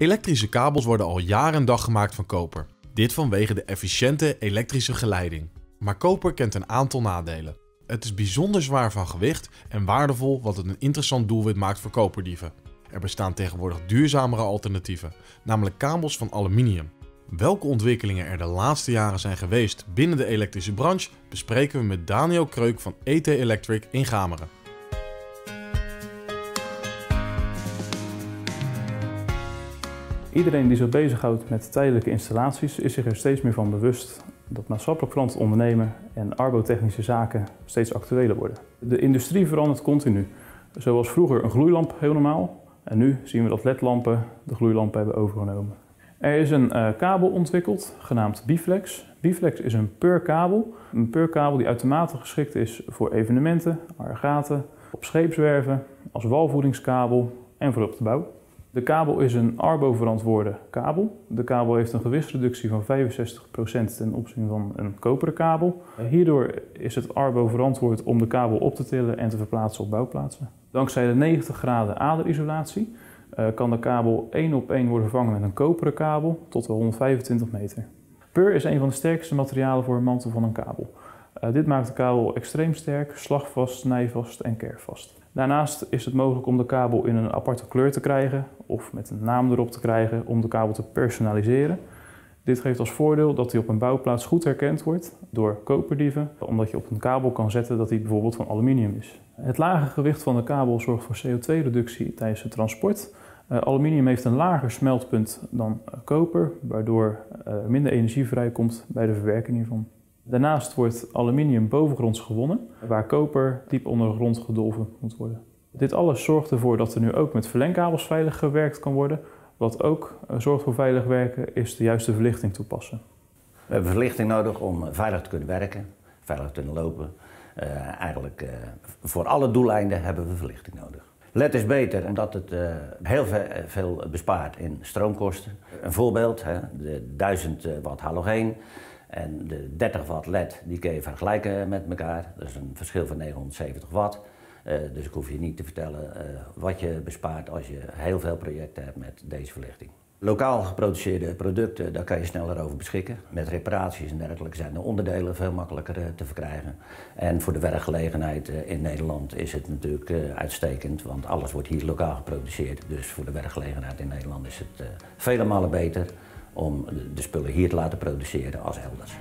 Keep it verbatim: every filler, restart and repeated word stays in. Elektrische kabels worden al jaar en dag gemaakt van koper. Dit vanwege de efficiënte elektrische geleiding. Maar koper kent een aantal nadelen. Het is bijzonder zwaar van gewicht en waardevol, wat het een interessant doelwit maakt voor koperdieven. Er bestaan tegenwoordig duurzamere alternatieven, namelijk kabels van aluminium. Welke ontwikkelingen er de laatste jaren zijn geweest binnen de elektrische branche, bespreken we met Daniel Kreuk van E T Electric in Gameren. Iedereen die zich bezighoudt met tijdelijke installaties is zich er steeds meer van bewust dat maatschappelijk verantwoord ondernemen en arbotechnische zaken steeds actueler worden. De industrie verandert continu. Zoals vroeger een gloeilamp heel normaal, en nu zien we dat L E D-lampen de gloeilampen hebben overgenomen. Er is een uh, kabel ontwikkeld, genaamd Biflex. Biflex is een purkabel. Een purkabel die uitermate geschikt is voor evenementen, aggregaten, op scheepswerven, als walvoedingskabel en voor op de bouw. De kabel is een arbo-verantwoorde kabel. De kabel heeft een gewichtsreductie van vijfenzestig procent ten opzichte van een koperen kabel. Hierdoor is het arbo-verantwoord om de kabel op te tillen en te verplaatsen op bouwplaatsen. Dankzij de negentig graden aderisolatie kan de kabel één op één worden vervangen met een koperen kabel tot wel honderdvijfentwintig meter. Pur is een van de sterkste materialen voor een mantel van een kabel. Dit maakt de kabel extreem sterk, slagvast, snijvast en kerfvast. Daarnaast is het mogelijk om de kabel in een aparte kleur te krijgen of met een naam erop te krijgen om de kabel te personaliseren. Dit geeft als voordeel dat hij op een bouwplaats goed herkend wordt door koperdieven, omdat je op een kabel kan zetten dat hij bijvoorbeeld van aluminium is. Het lage gewicht van de kabel zorgt voor C O twee reductie tijdens het transport. Aluminium heeft een lager smeltpunt dan koper, waardoor er minder energie vrijkomt bij de verwerking hiervan. Daarnaast wordt aluminium bovengronds gewonnen, waar koper diep onder de grond gedolven moet worden. Dit alles zorgt ervoor dat er nu ook met verlengkabels veilig gewerkt kan worden. Wat ook zorgt voor veilig werken is de juiste verlichting toepassen. We hebben verlichting nodig om veilig te kunnen werken, veilig te kunnen lopen. Uh, eigenlijk uh, voor alle doeleinden hebben we verlichting nodig. L E D is beter omdat het uh, heel ve veel bespaart in stroomkosten. Een voorbeeld, hè, de duizend watt halogeen. En de dertig watt L E D die kun je vergelijken met elkaar. Dat is een verschil van negenhonderdzeventig watt. Uh, dus ik hoef je niet te vertellen uh, wat je bespaart als je heel veel projecten hebt met deze verlichting. Lokaal geproduceerde producten, daar kan je sneller over beschikken. Met reparaties en dergelijke zijn de onderdelen veel makkelijker uh, te verkrijgen. En voor de werkgelegenheid uh, in Nederland is het natuurlijk uh, uitstekend, want alles wordt hier lokaal geproduceerd. Dus voor de werkgelegenheid in Nederland is het uh, vele malen beter om de spullen hier te laten produceren als elders.